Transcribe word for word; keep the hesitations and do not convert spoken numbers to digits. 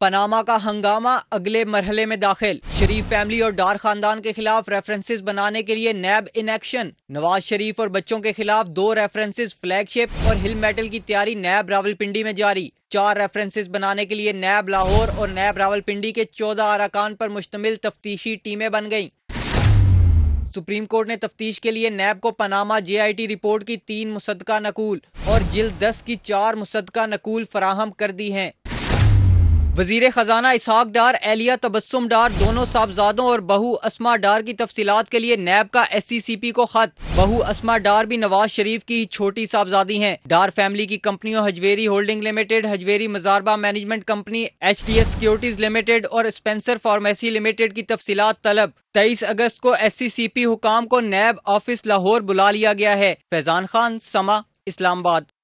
Panama का हंगामा अगले मरहले में दाखिल। शरीफ फैमिली और डार खानदान के खिलाफ रेफरेंसेस बनाने के लिए NAB in action. Nawaz Sharif और बच्चों के खिलाफ दो रेफरेंसेस फ्लैगशिप और हिल मेटल की तैयारी नैब रावलपिंडी में जारी। चार रेफरेंसेस बनाने के लिए नैब लाहौर और नैब रावलपिंडी के चौदह अरकान पर मुश्तमिल तफ्तीशी टीमें बन गयी। सुप्रीम कोर्ट ने तफ्तीश के लिए नैब को Panama J I T report की तीन मुसद्दका नकूल और जिल्द दस की चार मुसद्दका नकूल फराहम कर दी है। वजीर खजाना इसहाक डार, एहलिया तबस्सुम डार, दोनों साहबजादों और बहू अस्मा डार की तफसीलात के लिए नैब का एस सी सी पी को खत। बहू अस्मा डार भी नवाज शरीफ की छोटी साहबजादी हैं। डार फैमिली की कंपनियों Hajveri holding limited, Hajveri मुजारबा management company, H D S securities limited और स्पेंसर फार्मेसी लिमिटेड की तफसीलात तलब। तेईस अगस्त को एस सी सी पी हुकाम को नैब ऑफिस लाहौर बुला लिया गया है। फैजान खान, समा, इस्लामाबाद।